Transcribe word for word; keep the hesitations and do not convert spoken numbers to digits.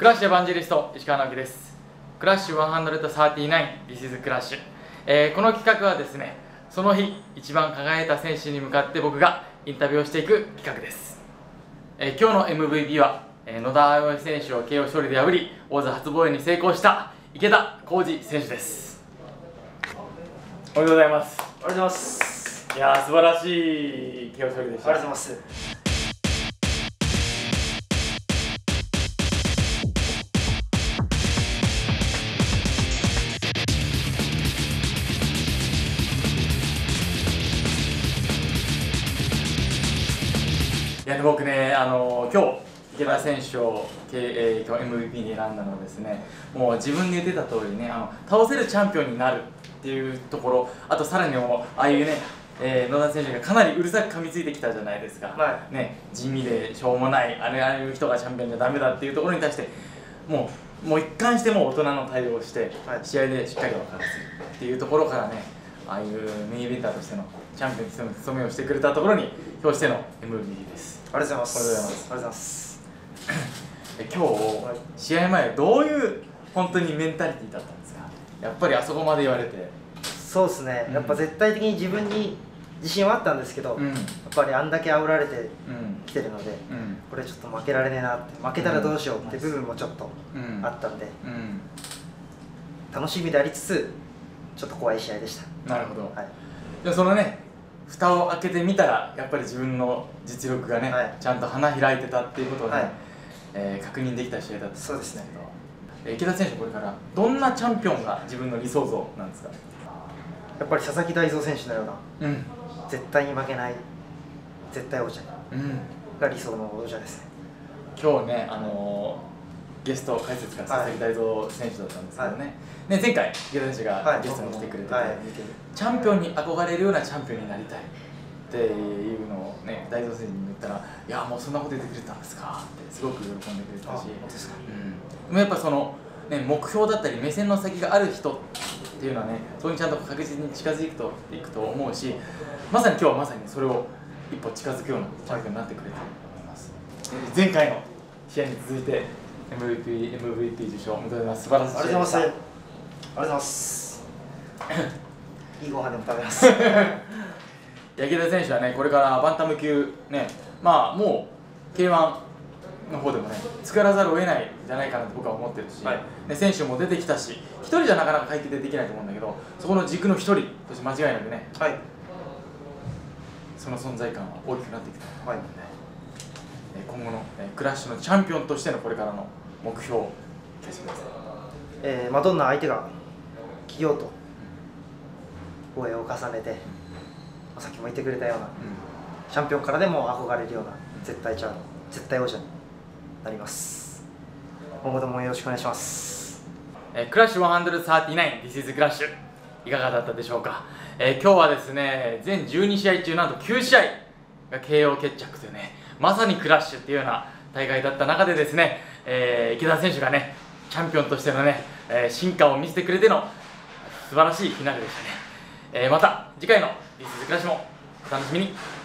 クラッシュエヴァンジェリスト石川直樹です。クラッシュいちさんきゅう This is クラッシュ、えー、この企画はですね、その日一番輝いた選手に向かって僕がインタビューをしていく企画です。えー、今日の エムブイピー は、えー、野田葵選手を ケーオー 勝利で破り王座初防衛に成功した池田浩二選手です。おめでとうございます。ありがとうございます。いやー、素晴らしい ケーオー 勝利でした。ありがとうございます。いや、僕ね、あの今日池田選手を、えー、今日 エムブイピー に選んだのはですね、もう自分で言ってた通りね、あの倒せるチャンピオンになるっていうところ、あとさらにもうああいうね、えー、野田選手がかなりうるさく噛みついてきたじゃないですか、はいね、地味でしょうもないあれあれいう人がチャンピオンじゃダメだっていうところに対してもう、もう一貫してもう大人の対応をして、はい、試合でしっかり分からせるっていうところからね、ああいうメインイベンターとしてのチャンピオンの務めをしてくれたところに表しての エムブイピー です。ありがとうございます。ありがとうございます。今日、はい、試合前どういう本当にメンタリティーだったんですか？やっぱりあそこまで言われて。そうですね、うん、やっぱ絶対的に自分に自信はあったんですけど、うん、やっぱりあんだけ煽られてきてるので、うんうん、これちょっと負けられねえなって、負けたらどうしようって部分もちょっとあったんで、うんうんうん、楽しみでありつつちょっと怖い試合でした。なるほど、はい、でそのね、蓋を開けてみたらやっぱり自分の実力がね、はい、ちゃんと花開いてたっていうことをね、はい、えー、確認できた試合だったそうですね。池田選手、これからどんなチャンピオンが自分の理想像なんですか？やっぱり佐々木大蔵選手のような、うん、絶対に負けない絶対王者が理想の王者ですね。今日ね、あのーゲスト解説が佐々木大蔵選手だったんですけどね、はい、ね、前回、池田選手がゲストに来てくれてて、はいはい、チャンピオンに憧れるようなチャンピオンになりたいっていうのを、ね、大蔵選手に言ったら、いや、もうそんなこと言ってくれたんですかって、すごく喜んでくれたし、うん、やっぱその、ね、目標だったり、目線の先がある人っていうのはね、そこにちゃんと確実に近づいていくと思うし、まさに今日はまさにそれを一歩近づくようなチャンピオンになってくれたと思います。前回の試合に続いてエムブイピー、エムブイピー 受賞、おめでとうございます。素晴らしい。ありがとうございます。ありがとうございます。いいご飯でも食べます。池田選手はね、これからバンタム級ね、まあもう ケーワン の方でもね、作らざるを得ないんじゃないかなと僕は思ってるし、はい、ね、選手も出てきたし、一人じゃなかなか解決できないと思うんだけど、そこの軸の一人として間違いなくね、はい、その存在感は大きくなってきた。はい、今後のクラッシュのチャンピオンとしてのこれからの目標を聞かせてください。えー、まあ、どんな相手が来ようと応援を重ねて、さっきも言ってくれたような、うん、チャンピオンからでも憧れるような絶対チャン絶対王者になります。今後ともよろしくお願いします。えー、クラッシュいちさんきゅう This is クラッシュいかがだったでしょうか？えー、今日はですね、全じゅうに試合中なんときゅう試合が ケーオー 決着というね、まさにクラッシュっていうような大会だった中でですね、えー、池田選手がね、チャンピオンとしてのね、えー、進化を見せてくれての素晴らしいフィナーレでしたね。えー、また次回の「This is クラッシュ」もお楽しみに。